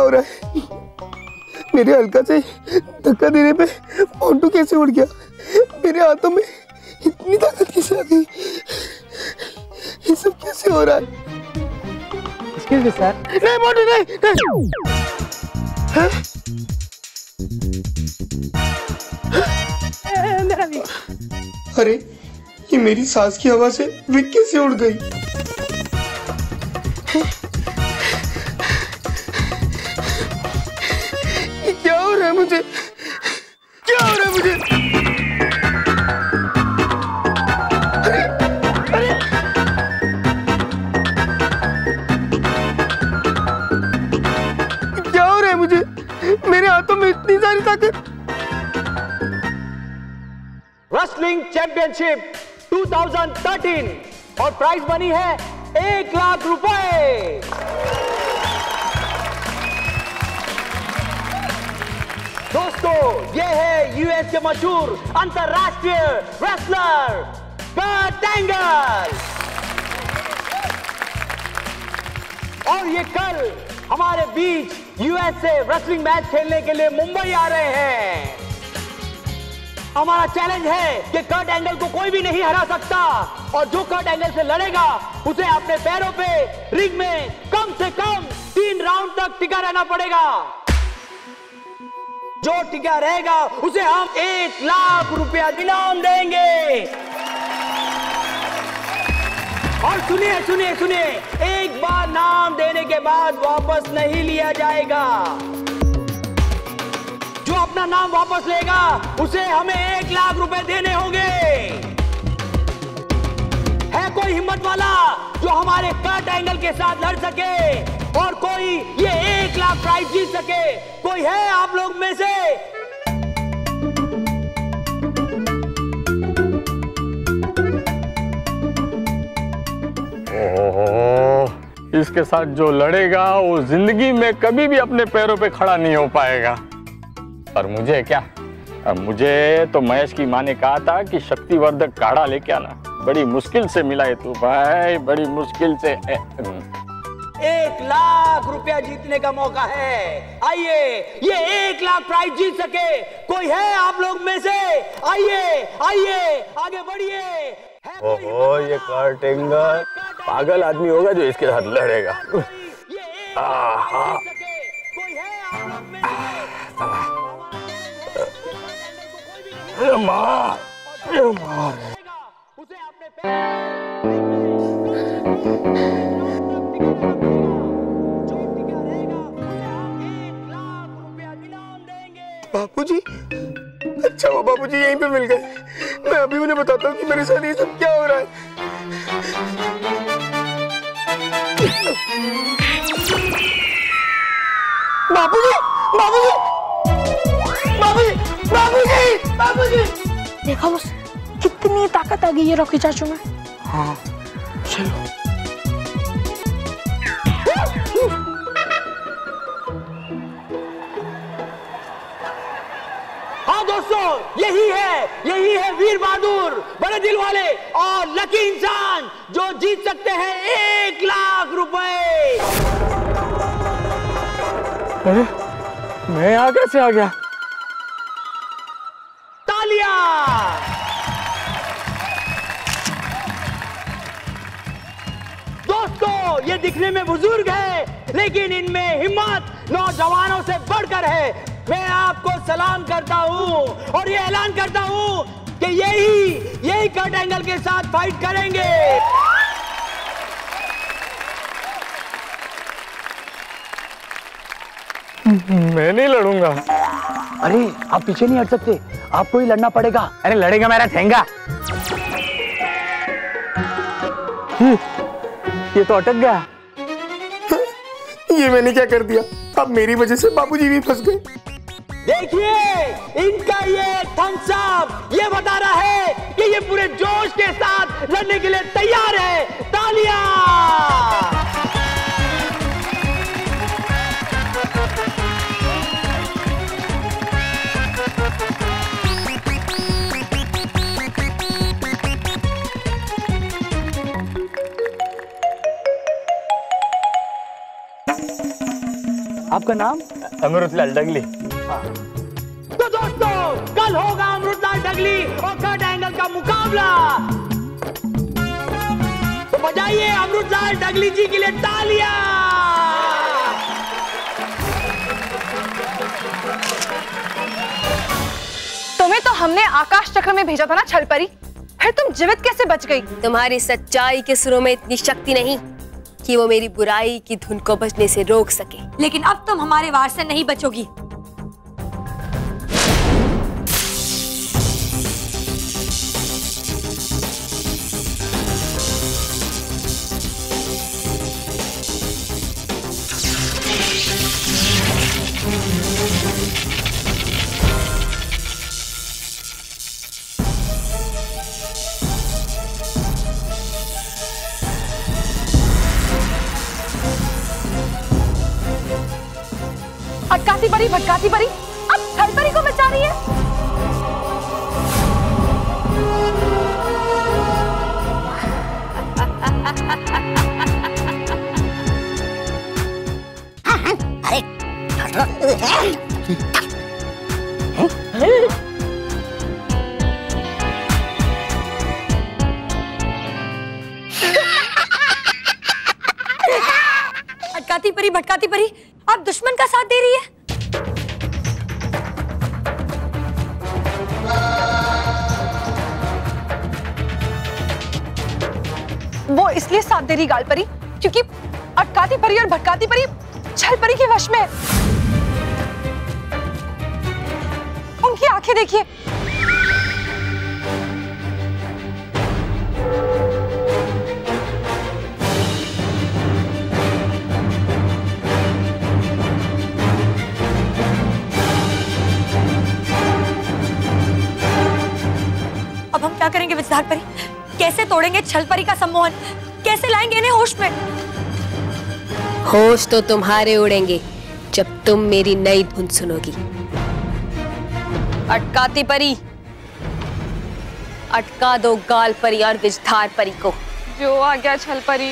क्या हो रहा है? मेरे हल्का से धक्का देने पे मोंटू कैसे उड़ गया? मेरे हाथों में इतनी ताकत कैसे आ गई? ये सब कैसे हो रहा है? Excuse me sir. नहीं मोंटू नहीं। अरे ये मेरी सांस की हवा से विक कैसे उड़ गई? मुझे क्या हो रहा है? मुझे अरे अरे क्या हो रहा है? मुझे मेरे हाथों में इतनी सारी ताकत। रेस्लिंग चैंपियनशिप 2013 और प्राइज बनी है 1,00,000 रुपए। दोस्तों ये है यूएस के मशहूर अंतरराष्ट्रीय रेसलर कर्ट एंगल और ये कल हमारे बीच यूएस से रेसलिंग मैच खेलने के लिए मुंबई आ रहे हैं। हमारा चैलेंज है कि कर्ट एंगल को कोई भी नहीं हरा सकता और जो कर्ट एंगल से लड़ेगा उसे अपने पैरों पे रिंग में कम से कम 3 राउंड तक टिका रहना पड़ेगा। जो टिका रहेगा उसे हम 1,00,000 रुपया इनाम देंगे। और सुनिए सुनिए सुनिए, एक बार नाम देने के बाद वापस नहीं लिया जाएगा। जो अपना नाम वापस लेगा उसे हमें 1,00,000 रुपए देने होंगे। है कोई हिम्मत वाला जो हमारे कर्ट एंगल के साथ लड़ सके और कोई ये 1,00,000 प्राइज जीत सके? कोई है आप लोग में से? इसके साथ जो लड़ेगा वो जिंदगी में कभी भी अपने पैरों पे खड़ा नहीं हो पाएगा। पर मुझे क्या, मुझे तो महेश की माँ ने कहा था कि शक्तिवर्धक काढ़ा लेके आना। बड़ी मुश्किल से मिला है तू भाई, बड़ी मुश्किल से। 1,00,000 रुपया जीतने का मौका है। आइए ये 1,00,000 प्राइज जीत सके, कोई है आप लोग में से? आइए आइए आगे बढ़िए। ओहो ये कर्ट एंगल पागल आदमी होगा जो इसके साथ लड़ेगा। बापूजी, अच्छा वो बापूजी यहीं पे मिल गए। मैं अभी उन्हें बताता हूँ कि मेरे साथ ये सब क्या हो रहा है। बापूजी, बापूजी, बापूजी, बापूजी, बापूजी। देखो मुझे कितनी ताकत आ गई है रॉकी चाचू में। हाँ, चलो। दोस्तों यही है वीर बहादुर, बड़े दिल वाले और लकी इंसान जो जीत सकते हैं 1,00,000 रुपए। अरे मैं यहाँ कैसे आ गया? तालियां। दोस्तों ये दिखने में बुजुर्ग है लेकिन इनमें हिम्मत नौजवानों से बढ़कर है। मैं आपको सलाम करता हूं और ये ऐलान करता हूं कि यही कर्ट एंगल के साथ फाइट करेंगे। मैं नहीं लड़ूंगा। अरे आप पीछे नहीं हट सकते, आपको ही लड़ना पड़ेगा। अरे लड़ेगा मेरा ठेंगा। ये तो अटक गया। ये मैंने क्या कर दिया? अब मेरी वजह से बापूजी भी फंस गए। देखिए इनका ये थम्स अप ये बता रहा है कि ये पूरे जोश के साथ लड़ने के लिए तैयार है। तालियां। आपका नाम? अमृतलाल डगली। तो दोस्तों कल होगा अमृतलाल डगली और कर्ट एंगल का मुकाबला, तो बजाइए अमृतलाल डगली जी के लिए तालियां। तुम्हें तो हमने आकाश चक्र में भेजा था ना छलपरी, फिर तुम जीवित कैसे बच गई? तुम्हारी सच्चाई के सुरों में इतनी शक्ति नहीं कि वो मेरी बुराई की धुन को बजने से रोक सके। लेकिन अब तुम हमारे वार से नहीं बचोगी। भटकाती परी अब छलपरी को बचा रही है। भटकाती परी अब दुश्मन का साथ दे रही है। वो इसलिए साथ दे रही गाल परी क्योंकि अटकाती परी और भटकाती परी छल परी के वश में है। उनकी आंखें देखिए। अब हम क्या करेंगे विजयधार परी? कैसे तोड़ेंगे छलपरी का सम्मोहन? कैसे लाएंगे इन्हें होश में? होश तो तुम्हारे उड़ेंगे जब तुम मेरी नई धुन सुनोगी। अटकाती परी, अटका दो गाल परी और विजधार परी को। जो आ गया छलपरी।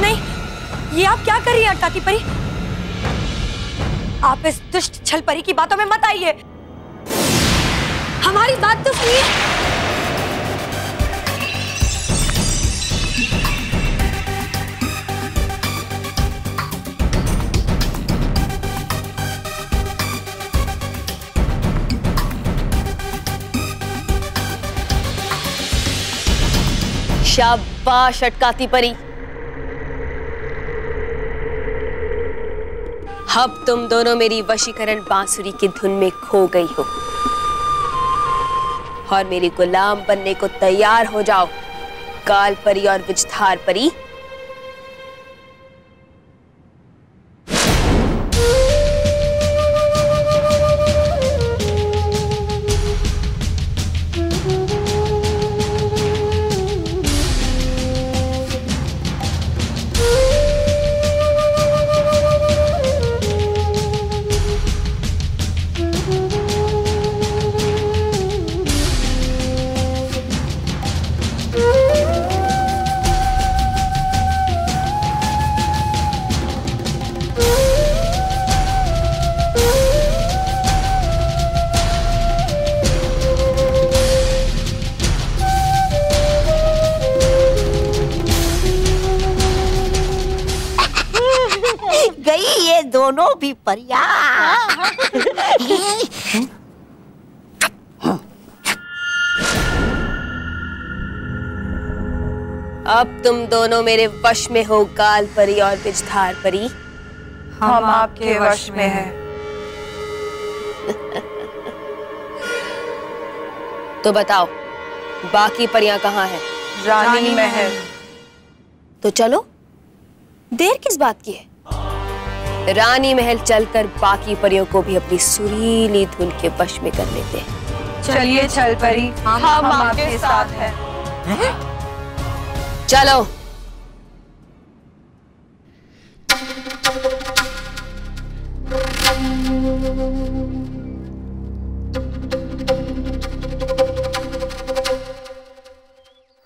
नहीं, ये आप क्या कर रही हैं अटकाती परी? आप इस दुष्ट छलपरी की बातों में मत आइए। हमारी बात तो सुनिए। शाबाश अटकाती परी, अब तुम दोनों मेरी वशीकरण बांसुरी की धुन में खो गई हो और मेरी गुलाम बनने को तैयार हो जाओ। काल परी और विजधार परी, दोनों भी परिया। अब तुम दोनों मेरे वश में हो गाल परी और विजधार परी। हम आपके वश में हैं। तो बताओ बाकी परियां कहाँ हैं? रानी में हैं। तो चलो, देर किस बात की है? रानी महल चलकर बाकी परियों को भी अपनी सुरीली धुन के वश में कर लेते हैं। चलिए चल परी, हम आपके साथ हैं। चलो।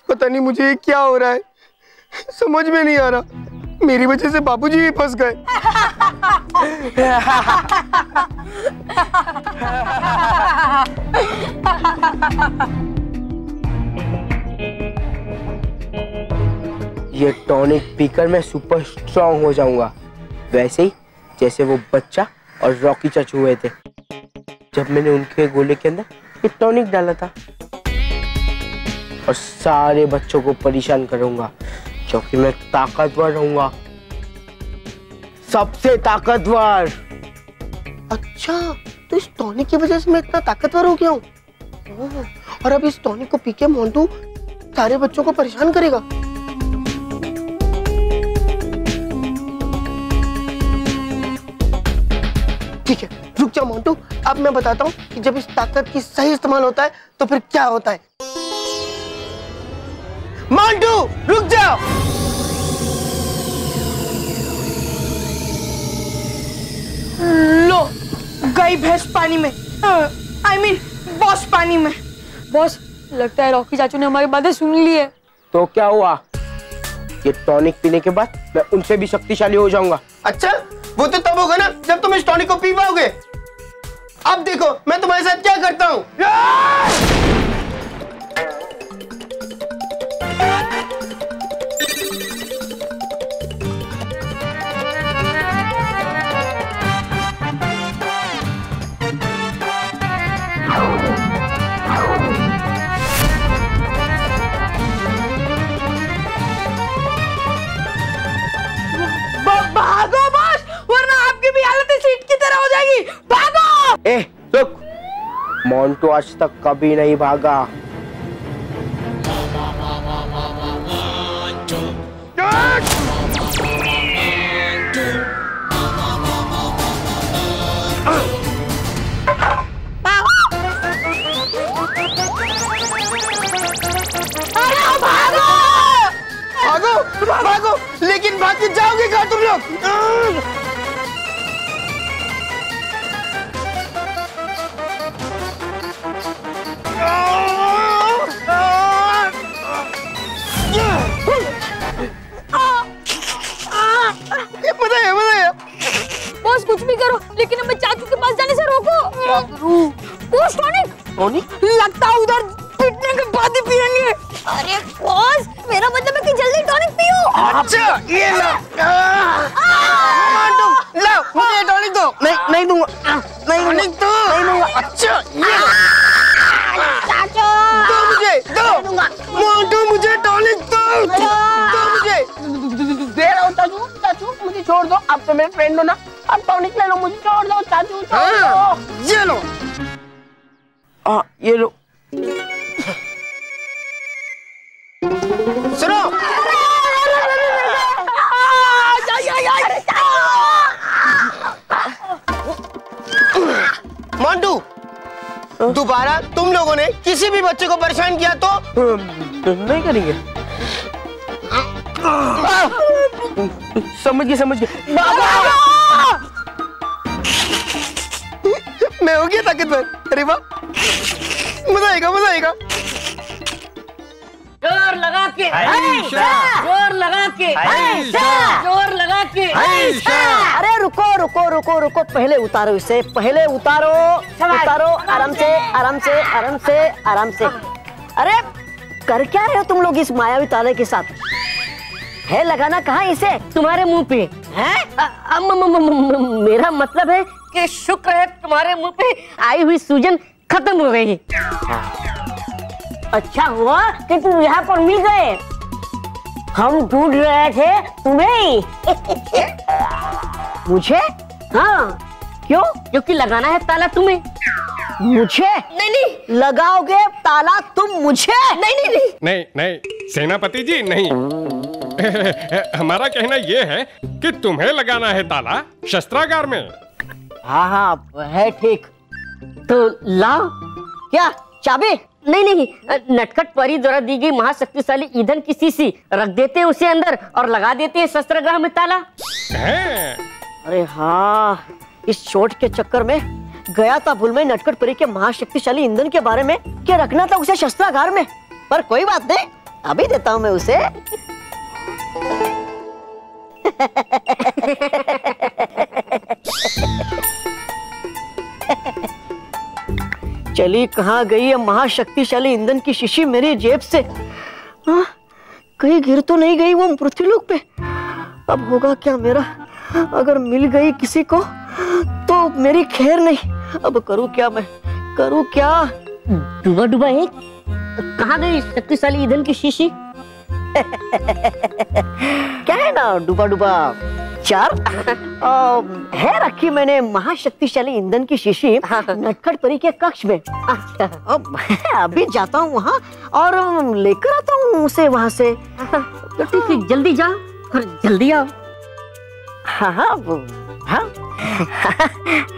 पता नहीं मुझे क्या हो रहा है, समझ में नहीं आ रहा, मेरी वजह से बाबूजी भी फंस गए। ये टॉनिक पीकर मैं सुपर स्ट्रॉन्ग हो जाऊंगा, वैसे ही जैसे वो बच्चा और रॉकी चाचू हुए थे जब मैंने उनके गोले के अंदर ये टॉनिक डाला था। और सारे बच्चों को परेशान करूंगा क्योंकि मैं ताकतवर रहूंगा, सबसे ताकतवर। अच्छा, तो इस टॉनिक की वजह से मैं इतना ताकतवर हो गया हूँ, और अब इस टॉनिक को पी के मोंटू सारे बच्चों को परेशान करेगा। ठीक है, रुक जाओ मोंटू, अब मैं बताता हूँ कि जब इस ताकत की सही इस्तेमाल होता है तो फिर क्या होता है। मोंटू रुक जाओ। लो, गई भैंस पानी में, I mean, बॉस पानी में। बॉस, लगता है रॉकी चाचू ने हमारी बातें सुन ली है। तो क्या हुआ, ये टॉनिक पीने के बाद मैं उनसे भी शक्तिशाली हो जाऊंगा। अच्छा, वो तो तब होगा ना जब तुम इस टॉनिक को पी पाओगे। अब देखो मैं तुम्हारे साथ क्या करता हूँ। भागो बॉस, वरना आपकी भी हालत सीट की तरह हो जाएगी। भागो। ए रुक, मोंटू आज तक कभी नहीं भागा। भागो, लेकिन भाग के जाओगे कहाँ तुम लोग? बताइए बॉस, कुछ भी करो लेकिन हमें चाचू के पास जाने से रोको। क्या करूं? बॉस टॉनिक लगता है उधर पीटने के बाद ही पिएंगे। अरे बॉस, मेरा मतलब है कि जल्दी टॉनिक पियो। अच्छा, ये लो मोंटू, लो मुझे टॉनिक दो। नहीं दूंगा, नहीं दूंगा। अच्छा, ये चाचू दो मुझे, दो मोंटू मुझे टॉनिक दो, दो मुझे। दे रहा हूँ चाचू, चाचू मुझे छोड़ दो, आप तो मेरे फ्रेंड हो ना, आप टॉनिक ले लो, मुझे छोड़ दो चाचू। ये लो, ये लो। सुनो, मोंटू, दोबारा तुम लोगों ने किसी भी बच्चे को परेशान किया तो नहीं करेंगे। समझ गए। मैं हो गया ताकतवर। अरे वाह, मजा आएगा। जोर लगा के। अरे रुको, पहले उतारो। आराम से। अरे कर क्या रहे हो तुम लोग इस मायावी ताले के साथ? है लगाना कहाँ इसे तुम्हारे मुंह पे है? मेरा मतलब है कि शुक्र है तुम्हारे मुंह पे आई हुई सूजन खत्म हो गई। अच्छा हुआ कि तुम यहाँ पर मिल गए, हम ढूंढ रहे थे तुम्हें। मुझे? हाँ, क्यों? क्योंकि लगाना है ताला तुम्हें। मुझे? नहीं। लगाओगे ताला तुम मुझे? नहीं। सेनापति जी नहीं। हमारा कहना ये है कि तुम्हें लगाना है ताला शस्त्रागार में। हाँ है ठीक, तो लाओ। क्या चाबी? नहीं, नटखट परी द्वारा दी गई महाशक्तिशाली ईंधन की शीशी, रख देते हैं उसे अंदर और लगा देते हैं शस्त्रगृह में ताला। अरे हाँ, इस चोट के चक्कर में गया था भूल में नटखट परी के महाशक्तिशाली ईंधन के बारे में, क्या रखना था उसे शस्त्रागार में, पर कोई बात नहीं, अभी देता हूँ मैं उसे। चली कहाँ गई है महाशक्तिशाली ईंधन की शीशी मेरी जेब से। हाँ, कहीं गिर तो नहीं गई वो पृथ्वीलोक पे। अब होगा क्या मेरा? अगर मिल गई किसी को तो मेरी खैर नहीं। अब करूँ क्या मैं, करूँ क्या? डुबा डुबा है, कहाँ गई शक्तिशाली ईंधन की शीशी? क्या है ना डुबा डुबा चार है रखी मैंने महाशक्तिशाली ईंधन की शीशी नटखट परी के कक्ष में। अभी जाता हूँ वहाँ और लेकर आता हूँ उसे वहाँ से। ठीक है, जल्दी जा और जल्दी आओ। हाँ हाँ हाँ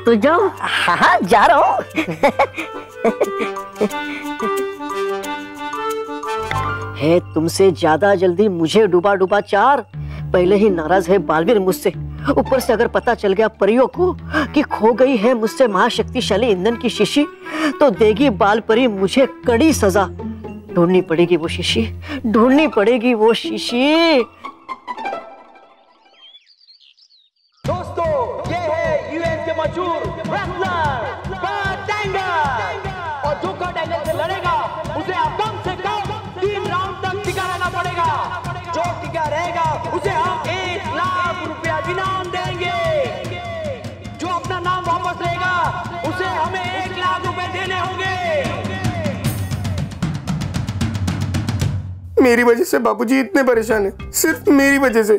तो जाओ। हाँ जा रहा हूँ। है तुमसे ज्यादा जल्दी मुझे डुबा डुबा चार। पहले ही नाराज है बालवीर मुझसे, ऊपर से अगर पता चल गया परियों को कि खो गई है मुझसे महाशक्तिशाली ईंधन की शीशी तो देगी बाल परी मुझे कड़ी सजा। ढूंढनी पड़ेगी वो शीशी, ढूंढनी पड़ेगी वो शीशी। दोस्तों ये है यूएन के मशहूर रेसलर कर्ट एंगल, और जो कर्ट एंगल से लड़ेगा उसे अब कम से कम 3 राउंड तक टिका रहना पड़ेगा। जो टिका रहेगा उसे हम 1 लाख रुपया इनाम देंगे। जो अपना नाम वापस लेगा उसे हमें 1 लाख रुपए देने होंगे। मेरी वजह से बाबूजी इतने परेशान हैं, सिर्फ मेरी वजह से।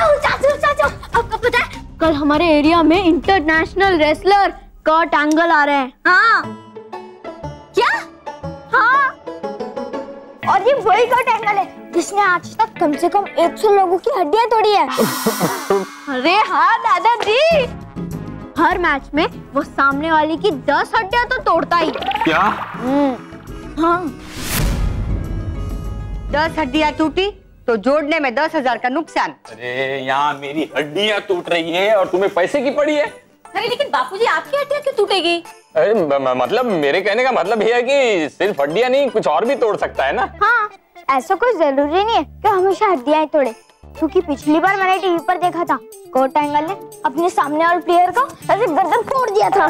चाचू, आपको पता है कल हमारे एरिया में इंटरनेशनल रेसलर कर्ट एंगल आ रहे हैं। हाँ क्या? हाँ, और ये वही कर्ट एंगल है जिसने आज तक कम से कम 100 लोगों की हड्डियां तोड़ी है। अरे हाँ दादाजी, हर मैच में वो सामने वाले की 10 हड्डियां तो तोड़ता ही। क्या? हाँ, 10 हड्डियां टूटी तो जोड़ने में 10,000 का नुकसान। अरे यहाँ मेरी हड्डियां टूट रही है और तुम्हें पैसे की पड़ी है। अरे लेकिन बापूजी आपकी हड्डियां क्यों टूटेगी? अरे मतलब मेरे कहने का मतलब है कि सिर्फ हड्डियाँ नहीं कुछ और भी तोड़ सकता है ना। हाँ, ऐसा कोई जरूरी नहीं है कि हमेशा हड्डियाँ ही तोड़े, क्योंकि पिछली बार मैंने टीवी पर देखा था कर्ट एंगल ने अपने सामने वाले प्लेयर को ऐसे गर्दन फोड़ दिया था।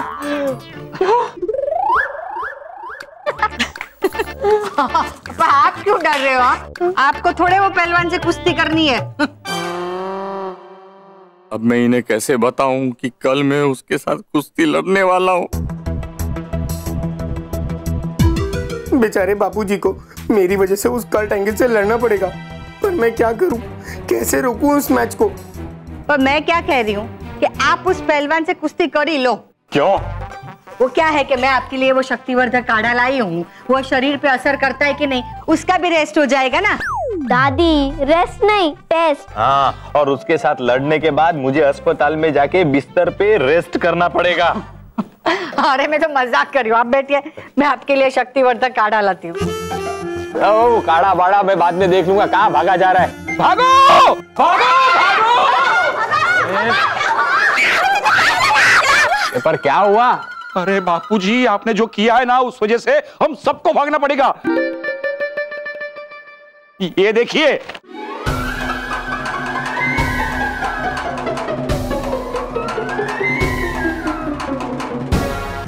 आप क्यों डर रहे हो? आपको थोड़े वो पहलवान से कुश्ती करनी है। अब मैं इन्हें कैसे बताऊं कि कल मैं उसके साथ कुश्ती लड़ने वाला हूं। बेचारे बापूजी को मेरी वजह से उस कर्ट एंगल से लड़ना पड़ेगा। पर मैं क्या करूं? कैसे रोकूं उस मैच को? पर मैं क्या कह रही हूं कि आप उस पहलवान से कुश्ती कर ही लो। क्यों? वो क्या है कि मैं आपके लिए वो शक्तिवर्धक काढ़ा लाई हूँ, वो शरीर पे असर करता है कि नहीं उसका भी रेस्ट हो जाएगा ना। दादी रेस्ट नहीं टेस्ट। हाँ, और उसके साथ लड़ने के बाद मुझे अस्पताल में जाके बिस्तर पे रेस्ट करना पड़ेगा। अरे मैं तो मजाक कर रही हूँ, आप बैठिए मैं आपके लिए शक्तिवर्धक काढ़ा लाती हूँ। ओ काढ़ा बाड़ा मैं बाद में देख लूंगा। कहाँ भागा जा रहा है? भागो भागो भागो। पर क्या हुआ? अरे बापूजी आपने जो किया है ना उस वजह से हम सबको भागना पड़ेगा। ये देखिए